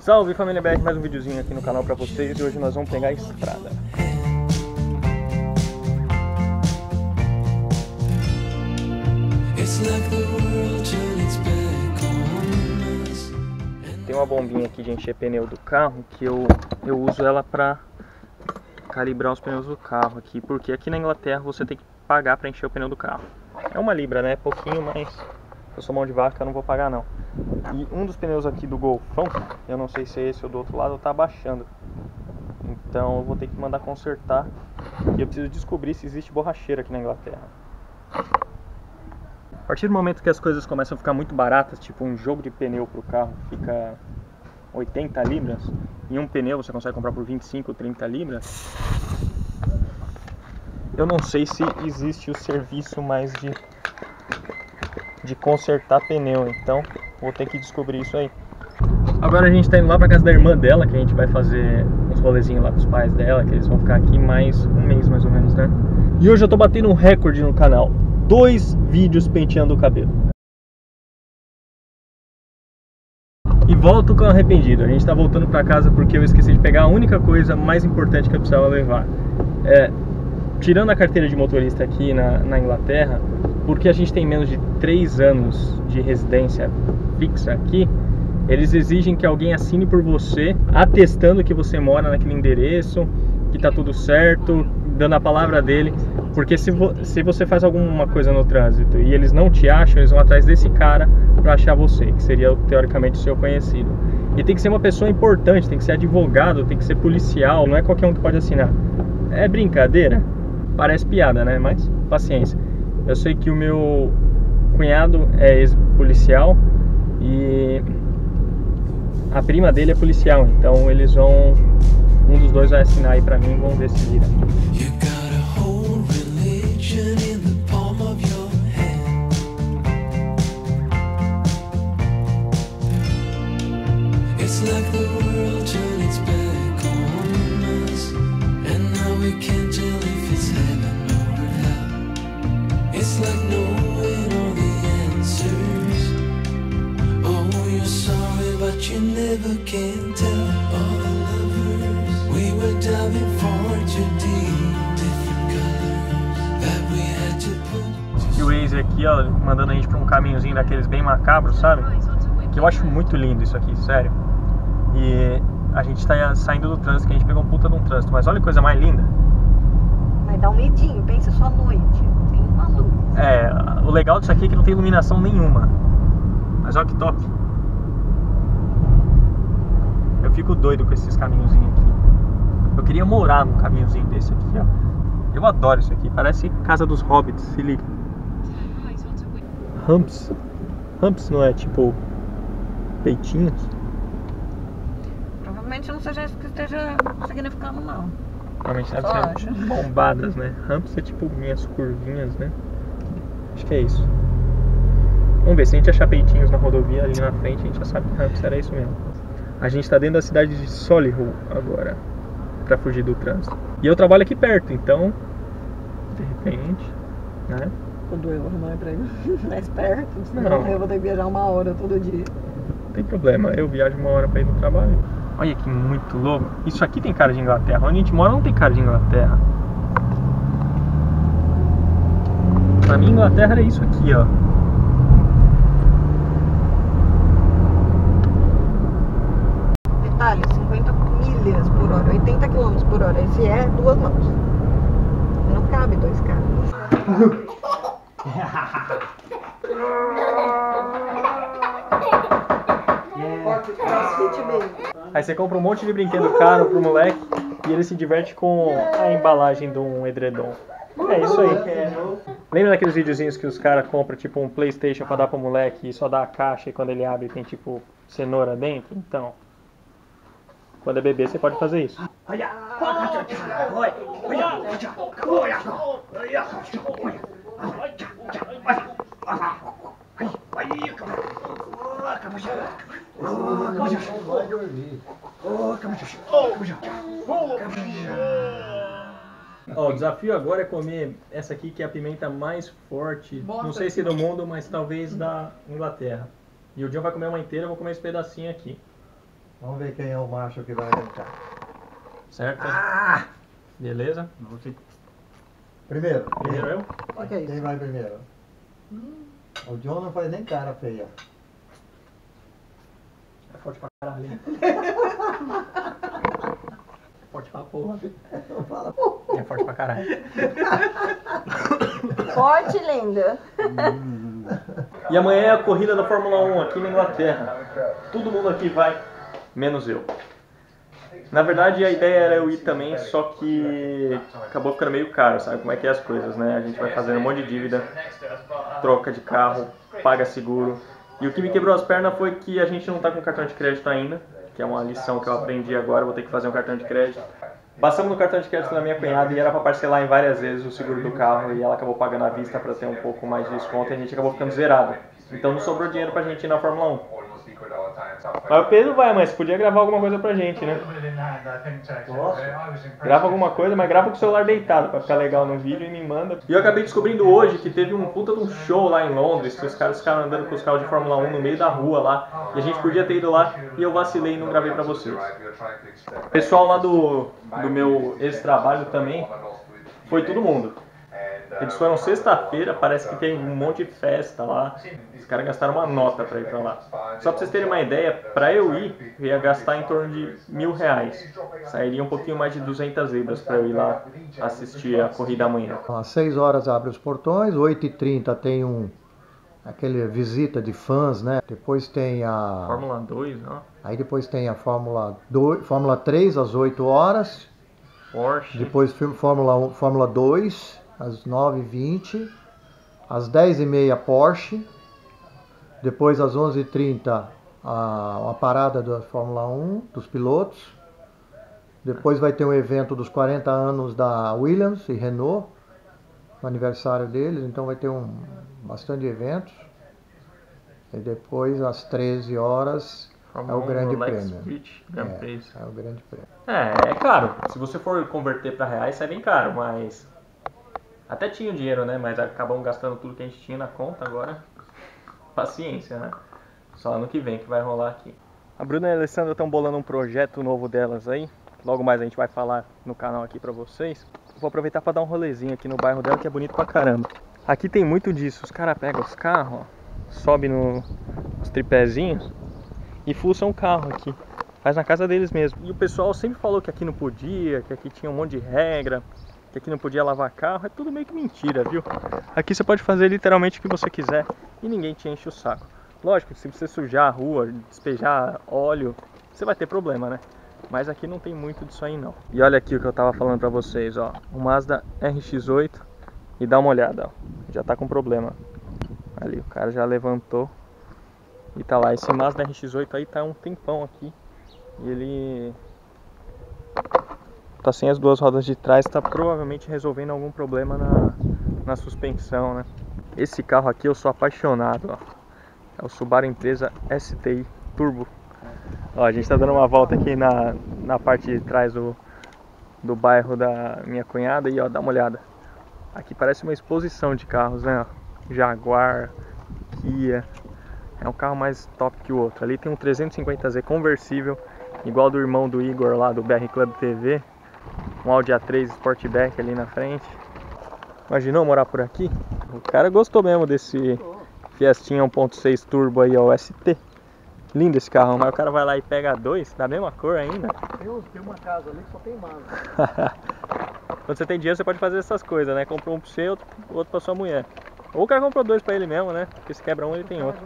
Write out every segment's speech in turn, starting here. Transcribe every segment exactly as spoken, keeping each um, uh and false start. Salve família B R, mais um videozinho aqui no canal pra vocês e hoje nós vamos pegar a estrada. Tem uma bombinha aqui de encher pneu do carro que eu, eu uso ela pra calibrar os pneus do carro aqui, porque aqui na Inglaterra você tem que pagar pra encher o pneu do carro. É uma libra, né? É pouquinho, mas eu sou mão de vaca, eu não vou pagar não. E um dos pneus aqui do Golfão, eu não sei se é esse ou do outro lado, tá baixando. Então eu vou ter que mandar consertar. E eu preciso descobrir se existe borracheira aqui na Inglaterra. A partir do momento que as coisas começam a ficar muito baratas, tipo um jogo de pneu pro carro fica oitenta libras, e um pneu você consegue comprar por vinte e cinco, trinta libras. Eu não sei se existe o serviço mais de... de consertar pneu, então vou ter que descobrir isso aí. Agora a gente tá indo lá pra casa da irmã dela, que a gente vai fazer uns rolezinhos lá pros pais dela, que eles vão ficar aqui mais um mês mais ou menos, né? E hoje eu tô batendo um recorde no canal, dois vídeos penteando o cabelo. E volto com arrependido, a gente tá voltando pra casa porque eu esqueci de pegar a única coisa mais importante que eu precisava levar. É, tirando a carteira de motorista aqui na, na Inglaterra, porque a gente tem menos de três anos de residência fixa aqui, eles exigem que alguém assine por você, atestando que você mora naquele endereço, que tá tudo certo, dando a palavra dele, porque se, vo se você faz alguma coisa no trânsito e eles não te acham, eles vão atrás desse cara para achar você, que seria teoricamente o seu conhecido. E tem que ser uma pessoa importante, tem que ser advogado, tem que ser policial, não é qualquer um que pode assinar. É brincadeira? Parece piada, né? Mas paciência. Eu sei que o meu cunhado é ex-policial e a prima dele é policial, então eles vão, um dos dois vai assinar aí pra mim e vão decidir. E o Waze aqui, ó, mandando a gente pra um caminhozinho daqueles bem macabros, sabe? Que eu acho muito lindo isso aqui, sério. E a gente tá saindo do trânsito, que a gente pegou um puta de um trânsito, mas olha que coisa mais linda. Vai dar um medinho, pensa só à noite, tem uma luz. É, o legal disso aqui é que não tem iluminação nenhuma, mas olha que top. Eu fico doido com esses caminhozinhos aqui. Eu queria morar num caminhozinho desse aqui, ó. Eu adoro isso aqui. Parece casa dos hobbits, se liga. Humps. Humps não é tipo peitinhos? Provavelmente não seja isso que esteja significando, não. Provavelmente deve ser bombadas, né? Humps é tipo minhas curvinhas, né? Acho que é isso. Vamos ver, se a gente achar peitinhos na rodovia ali na frente, a gente já sabe que humps era isso mesmo. A gente está dentro da cidade de Solihull agora, para fugir do trânsito. E eu trabalho aqui perto, então, de repente, né? O doeu não é para ir mais perto, senão eu vou ter que viajar uma hora todo dia. Não tem problema, eu viajo uma hora para ir no trabalho. Olha que muito louco. Isso aqui tem cara de Inglaterra. Onde a gente mora não tem cara de Inglaterra. Para mim, Inglaterra era isso aqui, ó. cinquenta milhas por hora, oitenta quilômetros por hora, esse é duas mãos. Não cabe dois carros. Aí você compra um monte de brinquedo caro pro moleque e ele se diverte com a embalagem de um edredom. É isso aí. Lembra daqueles videozinhos que os caras compram tipo um Playstation pra dar pro moleque e só dá a caixa e quando ele abre tem tipo cenoura dentro? Então... quando é bebê, você pode fazer isso. Ó, o desafio agora é comer essa aqui, que é a pimenta mais forte, não sei se do mundo, mas talvez da Inglaterra. E o John vai comer uma inteira, eu vou comer esse pedacinho aqui. Vamos ver quem é o macho que vai arrancar. Certo? Ah! Beleza? Primeiro. Primeiro eu? Okay. Quem vai primeiro? Hum. O John não faz nem cara feia. É forte pra caralho. É forte pra porra. Não fala porra. É forte pra caralho. Forte, linda. Hum. E amanhã é a corrida da Fórmula um aqui na Inglaterra. Todo mundo aqui vai, menos eu. Na verdade, a ideia era eu ir também, só que acabou ficando meio caro, sabe como é que é as coisas, né? A gente vai fazendo um monte de dívida, troca de carro, paga seguro. E o que me quebrou as pernas foi que a gente não tá com cartão de crédito ainda, que é uma lição que eu aprendi agora, vou ter que fazer um cartão de crédito. Passamos no cartão de crédito da minha cunhada e era para parcelar em várias vezes o seguro do carro e ela acabou pagando à vista para ter um pouco mais de desconto e a gente acabou ficando zerado. Então não sobrou dinheiro pra gente ir na Fórmula um. Mas o Pedro vai, mas podia gravar alguma coisa pra gente, né? Nossa. Grava alguma coisa, mas grava com o celular deitado pra ficar legal no vídeo e me manda. E eu acabei descobrindo hoje que teve um puta de um show lá em Londres, que os caras ficaram andando com os carros de Fórmula um no meio da rua lá, e a gente podia ter ido lá, e eu vacilei e não gravei pra vocês. O pessoal lá do, do meu ex-trabalho também, foi todo mundo. Eles foram sexta-feira, parece que tem um monte de festa lá. Os caras gastaram uma nota pra ir pra lá. Só pra vocês terem uma ideia, pra eu ir, eu ia gastar em torno de mil reais. Sairia um pouquinho mais de duzentas libras pra eu ir lá assistir a corrida amanhã. Às seis horas abre os portões, oito e trinta tem um... aquele visita de fãs, né? Depois tem a... Fórmula dois, ó. Aí depois tem a Fórmula dois, Fórmula três às oito horas. Porsche. Depois Fórmula um, Fórmula dois. Às nove e vinte, às dez e meia Porsche, depois às onze e trinta a, a parada da Fórmula um, dos pilotos, depois vai ter um evento dos quarenta anos da Williams e Renault, no aniversário deles, então vai ter um, bastante eventos, e depois às treze horas... É o grande prêmio. É, é o grande prêmio. É, é caro, se você for converter para reais sai bem caro, mas... Até tinha o dinheiro, né? Mas acabamos gastando tudo que a gente tinha na conta agora. Paciência, né? Só ano que vem que vai rolar aqui. A Bruna e a Alessandra estão bolando um projeto novo delas aí. Logo mais a gente vai falar no canal aqui pra vocês. Vou aproveitar pra dar um rolezinho aqui no bairro dela que é bonito pra caramba. Aqui tem muito disso. Os caras pegam os carros, ó, sobe no, nos tripézinhos e fuçam o carro aqui. Faz na casa deles mesmo. E o pessoal sempre falou que aqui não podia, que aqui tinha um monte de regra, que aqui não podia lavar carro, é tudo meio que mentira, viu? Aqui você pode fazer literalmente o que você quiser e ninguém te enche o saco. Lógico, se você sujar a rua, despejar óleo, você vai ter problema, né? Mas aqui não tem muito disso aí não. E olha aqui o que eu tava falando pra vocês, ó. O Mazda R X oito, e dá uma olhada, ó. Já tá com problema. Ali, o cara já levantou e tá lá. Esse Mazda R X oito aí tá um tempão aqui e ele... tá sem as duas rodas de trás, tá provavelmente resolvendo algum problema na, na suspensão, né? Esse carro aqui eu sou apaixonado, ó. É o Subaru Impreza S T I Turbo. Ó, a gente tá dando uma volta aqui na, na parte de trás do, do bairro da minha cunhada e ó, dá uma olhada. Aqui parece uma exposição de carros, né? Jaguar, Kia. É um carro mais top que o outro. Ali tem um trezentos e cinquenta Z conversível, igual do irmão do Igor lá do B R Club T V. Um Audi A três Sportback ali na frente. Imaginou morar por aqui? O cara gostou mesmo desse Fiestinha um ponto seis Turbo aí, ó, S T. Lindo esse carro, mas o cara vai lá e pega dois, da mesma cor ainda. Eu tenho uma casa ali que só tem Mazda. Quando você tem dinheiro você pode fazer essas coisas, né? Comprou um pro seu, outro pra sua mulher. Ou o cara comprou dois pra ele mesmo, né? Porque se quebra um ele tem outro.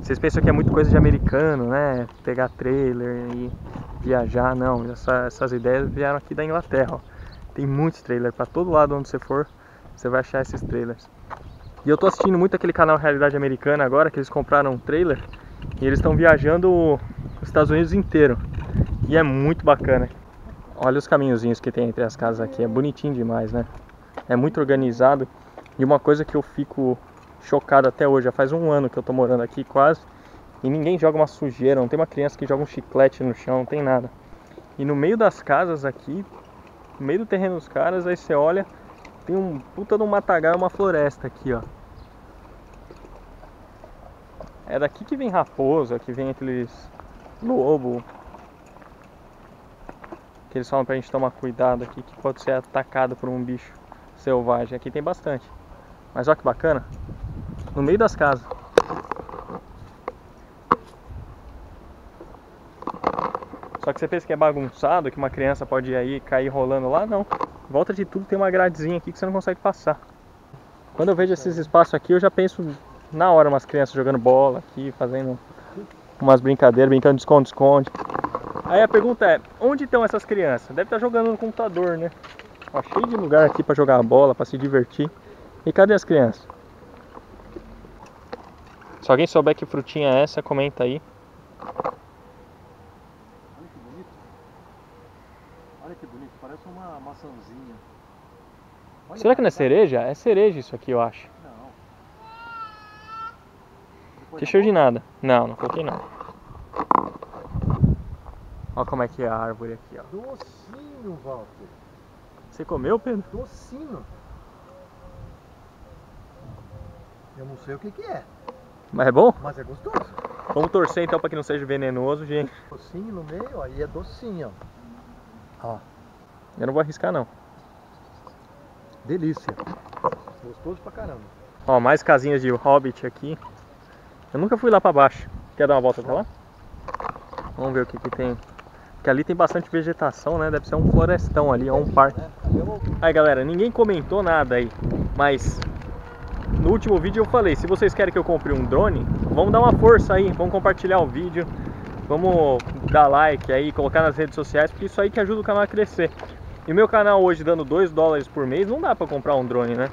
Vocês pensam que é muito coisa de americano, né? Pegar trailer e viajar, não. Essa, essas ideias vieram aqui da Inglaterra, ó. Tem muitos trailers, pra todo lado onde você for, você vai achar esses trailers. E eu tô assistindo muito aquele canal Realidade Americana agora, que eles compraram um trailer e eles estão viajando os Estados Unidos inteiro. E é muito bacana. Olha os caminhozinhos que tem entre as casas aqui, é bonitinho demais, né? É muito organizado. E uma coisa que eu fico chocado até hoje, já faz um ano que eu tô morando aqui quase, e ninguém joga uma sujeira, não tem uma criança que joga um chiclete no chão, não tem nada. E no meio das casas aqui, no meio do terreno dos caras, aí você olha, tem um puta de um matagal e uma floresta aqui, ó. É daqui que vem raposa, que vem aqueles lobo. Que eles falam pra gente tomar cuidado aqui, que pode ser atacado por um bicho selvagem. Aqui tem bastante. Mas olha que bacana. No meio das casas. Só que você pensa que é bagunçado, que uma criança pode ir aí e cair rolando lá, não. Em volta de tudo tem uma gradezinha aqui que você não consegue passar. Quando eu vejo esses espaços aqui, eu já penso na hora umas crianças jogando bola aqui, fazendo umas brincadeiras, brincando de esconde-esconde. Aí a pergunta é, onde estão essas crianças? Deve estar jogando no computador, né? Ó, cheio de lugar aqui para jogar a bola, para se divertir. E cadê as crianças? Se alguém souber que frutinha é essa, comenta aí. Olha, será que não é cereja? É cereja isso aqui, eu acho. Não. Que cheiro de nada. Não, não coloquei nada. Olha como é que é a árvore aqui, ó. Docinho, Walter. Você comeu, Pedro? Docinho. Eu não sei o que que é. Mas é bom? Mas é gostoso. Vamos torcer então para que não seja venenoso, gente. Docinho no meio, ó. E é docinho, ó. Ó. Eu não vou arriscar, não. Delícia. Gostoso pra caramba. Ó, mais casinhas de hobbit aqui. Eu nunca fui lá pra baixo. Quer dar uma volta pra lá? Vamos ver o que que tem. Porque ali tem bastante vegetação, né? Deve ser um florestão ali, ou um parque. Aí, galera, ninguém comentou nada aí. Mas no último vídeo eu falei, se vocês querem que eu compre um drone, vamos dar uma força aí. Vamos compartilhar o vídeo. Vamos dar like aí, colocar nas redes sociais. Porque isso aí que ajuda o canal a crescer. E meu canal hoje dando dois dólares por mês, não dá pra comprar um drone, né?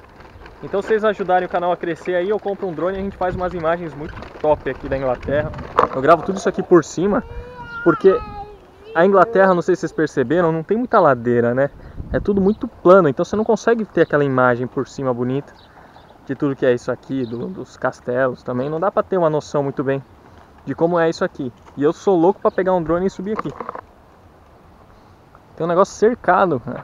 Então se vocês ajudarem o canal a crescer aí, eu compro um drone e a gente faz umas imagens muito top aqui da Inglaterra. Eu gravo tudo isso aqui por cima, porque a Inglaterra, não sei se vocês perceberam, não tem muita ladeira, né? É tudo muito plano, então você não consegue ter aquela imagem por cima bonita de tudo que é isso aqui, do, dos castelos também. Não dá pra ter uma noção muito bem de como é isso aqui. E eu sou louco pra pegar um drone e subir aqui. Tem um negócio cercado, cara.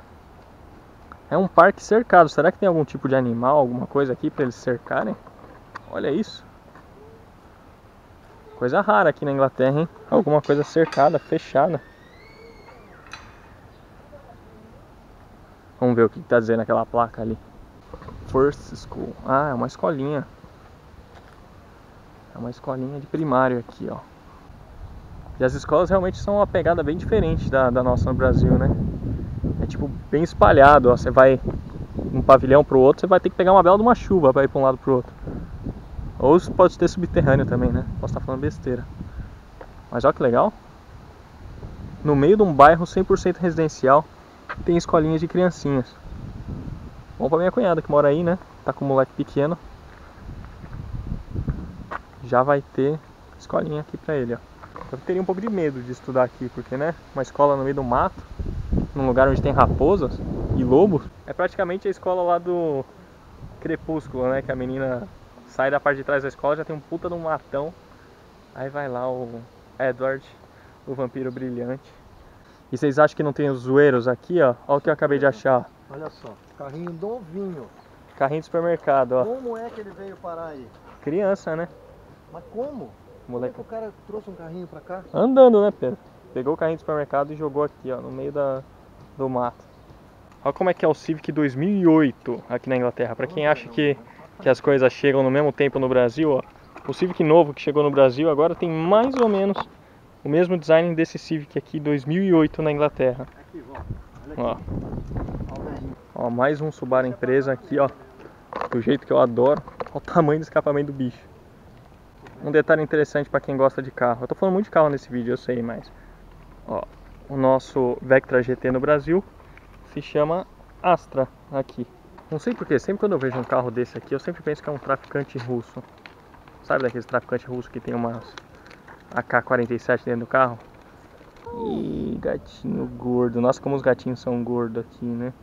É um parque cercado. Será que tem algum tipo de animal, alguma coisa aqui pra eles cercarem? Olha isso. Coisa rara aqui na Inglaterra, hein? Alguma coisa cercada, fechada. Vamos ver o que tá dizendo aquela placa ali. First School. Ah, é uma escolinha. É uma escolinha de primário aqui, ó. E as escolas realmente são uma pegada bem diferente da, da nossa no Brasil, né? É tipo bem espalhado, ó. Você vai um pavilhão pro outro, você vai ter que pegar uma bela de uma chuva pra ir pra um lado pro outro. Ou pode ter subterrâneo também, né? Posso estar falando besteira. Mas olha que legal. No meio de um bairro cem por cento residencial, tem escolinhas de criancinhas. Bom pra minha cunhada que mora aí, né? Tá com um moleque pequeno. Já vai ter escolinha aqui pra ele, ó. Eu teria um pouco de medo de estudar aqui, porque, né, uma escola no meio do mato, num lugar onde tem raposas e lobos, é praticamente a escola lá do Crepúsculo, né, que a menina sai da parte de trás da escola, já tem um puta de um matão, aí vai lá o Edward, o vampiro brilhante. E vocês acham que não tem os zoeiros aqui, ó? Olha o que eu acabei de achar. Olha só, carrinho novinho. Carrinho de supermercado, ó. Como é que ele veio parar aí? Criança, né? Mas como? Moleque. Como é que o cara trouxe um carrinho pra cá? Andando, né, Pedro? Pegou o carrinho do supermercado e jogou aqui, ó, no meio da, do mato. Olha como é que é o Civic dois mil e oito aqui na Inglaterra. Pra quem acha que, que as coisas chegam no mesmo tempo no Brasil, ó, o Civic novo que chegou no Brasil agora tem mais ou menos o mesmo design desse Civic aqui dois mil e oito na Inglaterra. Aqui, ó. Ó, mais um Subaru Impreza aqui, ó, do jeito que eu adoro. Olha o tamanho do escapamento do bicho. Um detalhe interessante para quem gosta de carro. Eu tô falando muito de carro nesse vídeo, eu sei, mas... Ó, o nosso Vectra G T no Brasil se chama Astra aqui. Não sei porquê, sempre quando eu vejo um carro desse aqui, eu sempre penso que é um traficante russo. Sabe daqueles traficantes russos que tem uma A K quarenta e sete dentro do carro? Ih, gatinho gordo. Nossa, como os gatinhos são gordos aqui, né?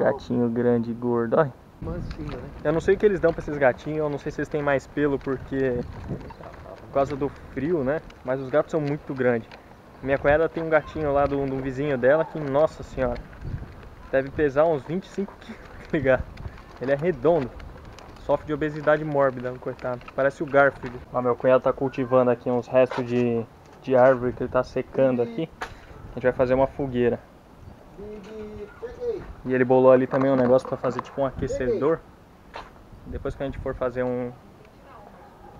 Gatinho grande e gordo, olha. Eu não sei o que eles dão pra esses gatinhos, eu não sei se eles têm mais pelo porque por causa do frio, né? Mas os gatos são muito grandes. Minha cunhada tem um gatinho lá de um vizinho dela que, nossa senhora, deve pesar uns vinte e cinco quilos, tá ligado? Ele é redondo, sofre de obesidade mórbida, coitado. Parece o Garfield. Ah, meu cunhado tá cultivando aqui uns restos de de árvore que ele tá secando aqui. A gente vai fazer uma fogueira. E ele bolou ali também um negócio para fazer tipo um aquecedor. Depois que a gente for fazer um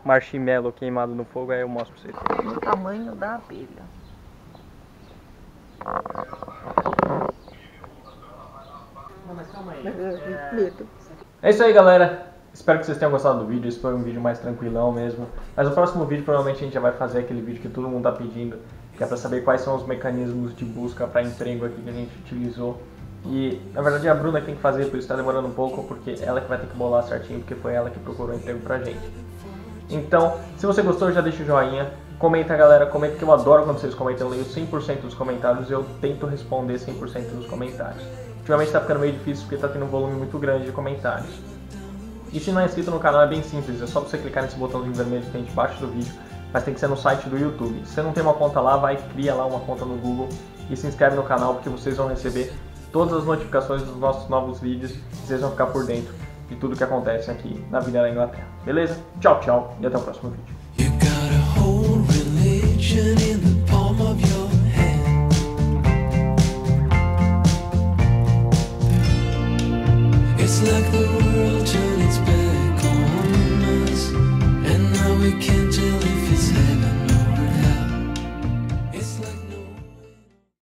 marshmallow queimado no fogo, aí eu mostro pra vocês. Olha o tamanho da abelha. Não, mas calma aí. É... é isso aí, galera. Espero que vocês tenham gostado do vídeo. Esse foi um vídeo mais tranquilão mesmo. Mas no próximo vídeo, provavelmente, a gente já vai fazer aquele vídeo que todo mundo tá pedindo, que é pra saber quais são os mecanismos de busca pra emprego aqui que a gente utilizou. E, na verdade, a Bruna que tem que fazer, por isso tá demorando um pouco, porque ela que vai ter que bolar certinho, porque foi ela que procurou emprego pra gente. Então, se você gostou, já deixa o joinha. Comenta, galera, comenta, que eu adoro quando vocês comentam. Eu leio cem por cento dos comentários e eu tento responder cem por cento dos comentários. Ultimamente tá ficando meio difícil, porque tá tendo um volume muito grande de comentários. E se não é inscrito no canal, é bem simples, é só você clicar nesse botãozinho vermelho que tem debaixo do vídeo, mas tem que ser no site do YouTube. Se você não tem uma conta lá, vai, cria lá uma conta no Google e se inscreve no canal, porque vocês vão receber todas as notificações dos nossos novos vídeos e vocês vão ficar por dentro de tudo que acontece aqui na vida da Inglaterra. Beleza? Tchau, tchau e até o próximo vídeo.